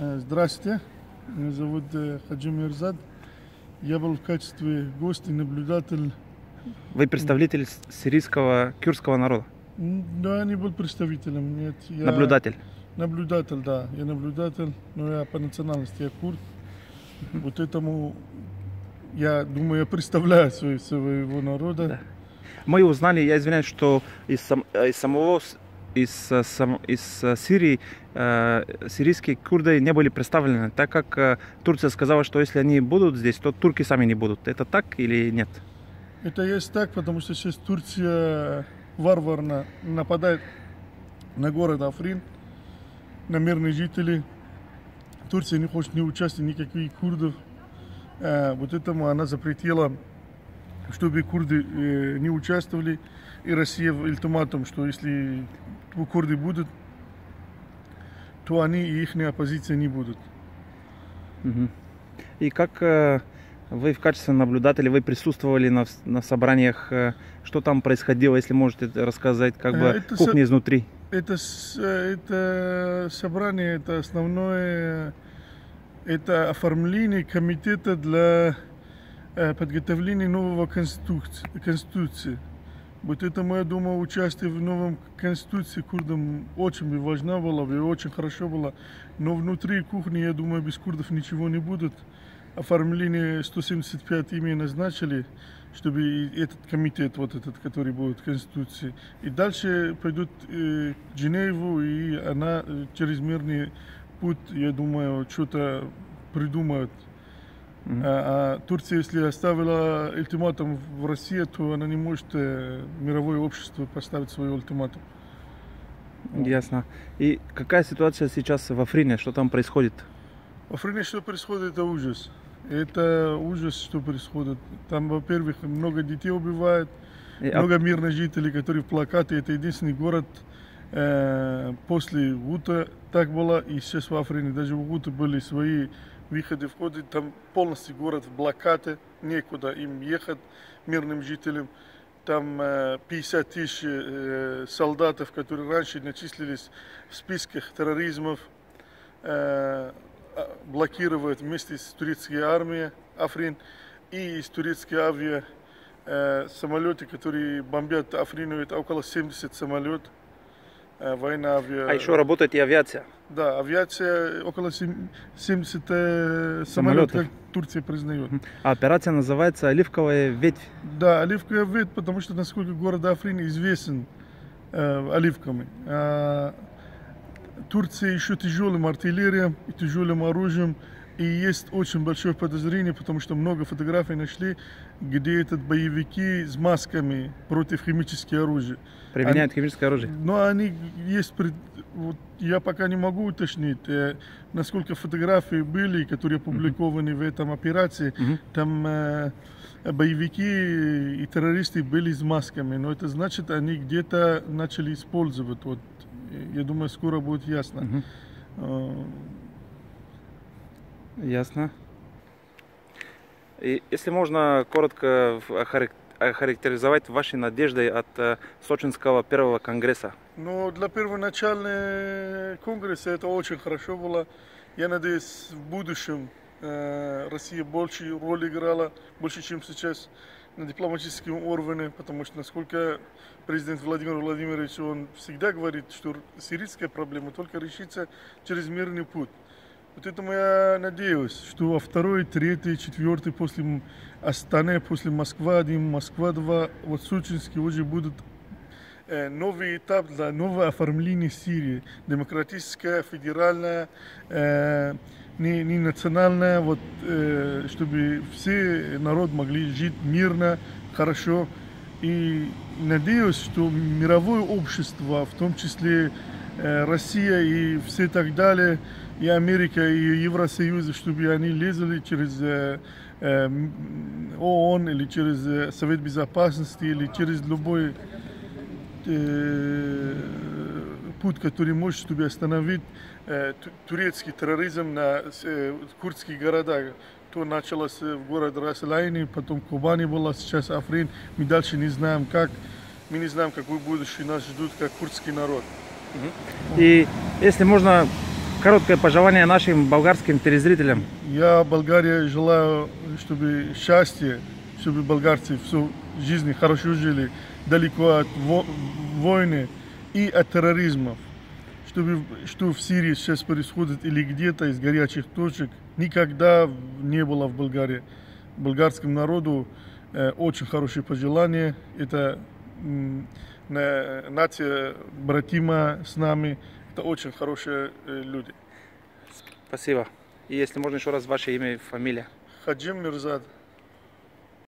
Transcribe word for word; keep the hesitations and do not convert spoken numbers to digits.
Здравствуйте, меня зовут Хаджим Мирзад. Я был в качестве гостя, наблюдатель. Вы представитель сирийского, кюрдского народа? Да, не был представителем, нет. Я... Наблюдатель? Наблюдатель, да. Я наблюдатель, но я по национальности, я курд. Вот этому, я думаю, я представляю своего народа. Да. Мы узнали, я извиняюсь, что из, сам, из самого... Из, из Сирии э, сирийские курды не были представлены, так как э, Турция сказала, что если они будут здесь, то турки сами не будут. Это так или нет? Это есть так, потому что сейчас Турция варварно нападает на город Африн, на мирных жителей. Турция не хочет ни участия никаких курдов. Э, вот этому она запретила, чтобы курды э, не участвовали. И Россия в ультиматум, что если курды будут, то они и их оппозиция не будут. Угу. И как э, вы в качестве наблюдателя, вы присутствовали на, на собраниях, э, что там происходило, если можете рассказать, как бы это кухня со... изнутри? Это, это собрание, это основное, это оформление комитета для э, подготовления нового конституции. конституции. Вот этому, я думаю, участие в новом конституции курдам очень важно было, и очень хорошо было. Но внутри кухни, я думаю, без курдов ничего не будет. Оформление сто семьдесят пять имен назначили, чтобы этот комитет, вот этот, который будет в конституции. И дальше пойдут э, в Женеву, и она э, через мирный путь, я думаю, что-то придумает. Mm-hmm. а, а Турция, если оставила ультиматум в России, то она не может э, мировое общество поставить свой ультиматум. Ясно. И какая ситуация сейчас в Африне? Что там происходит? В Африне что происходит, это ужас. Это ужас, что происходит. Там, во-первых, много детей убивают, и... много мирных жителей, которые в плакаты. Это единственный город э, после Гута так было, и сейчас в Африне. Даже в Гуте были свои выходы, входы, там полностью город в блокаде, некуда им ехать, мирным жителям. Там э, пятьдесят тысяч э, солдатов, которые раньше начислились в списках терроризмов, э, блокируют вместе с турецкой армией Африн и с турецкой авиа э, самолеты, которые бомбят Африну, это около семьдесят самолетов. Война, авиа... А еще работает и авиация. Да, авиация около семидесяти самолетов, самолетов, как Турция признает. А операция называется «Оливковая ветвь». Да, «Оливковая ветвь», потому что насколько город Африн известен э, оливками. А Турция еще тяжелым артиллерией, тяжелым оружием. И есть очень большое подозрение, потому что много фотографий нашли, где этот боевики с масками против химического оружия. Применяют они, химическое оружие? Но они есть, вот я пока не могу уточнить, э, насколько фотографии были, которые опубликованы mm-hmm. в этом операции, mm-hmm. там э, боевики и террористы были с масками, но это значит, они где-то начали использовать. Вот, я думаю, скоро будет ясно. Mm-hmm. Ясно. И если можно коротко охарактеризовать ваши надежды от Сочинского первого конгресса? Ну, для первоначального конгресса это очень хорошо было. Я надеюсь, в будущем Россия больше роль играла, больше, чем сейчас на дипломатическом уровне, потому что, насколько президент Владимир Владимирович, он всегда говорит, что сирийская проблема только решится через мирный путь. Вот этому я надеюсь, что во второй, третий, четвертый после Астаны, после Москвы, Москва-два, вот Сочинский уже будет э, новый этап для нового оформления Сирии. Демократическая, федеральная, э, не, не национальная, вот, э, чтобы все народ могли жить мирно, хорошо. И надеюсь, что мировое общество, в том числе э, Россия и все так далее, и Америка, и Евросоюз, чтобы они лезли через э, э, ООН, или через э, Совет Безопасности, или через любой э, путь, который может, чтобы остановить э, турецкий терроризм на э, курдских городах. То началось в городе Рас-Лайни, потом Кубани была, сейчас Африн. Мы дальше не знаем, как. Мы не знаем, какое будущее нас ждут, как курдский народ. И если можно... короткое пожелание нашим болгарским телезрителям. Я Болгарии желаю, чтобы счастье, чтобы болгарцы всю жизнь хорошо жили, далеко от во войны и от терроризмов. Чтобы, что в Сирии сейчас происходит или где-то из горячих точек, никогда не было в Болгарии. Болгарскому народу э, очень хорошие пожелания. Это э, нация братима с нами. Это очень хорошие э, люди. Спасибо. И если можно еще раз ваше имя и фамилия. Хаджим Мирзад.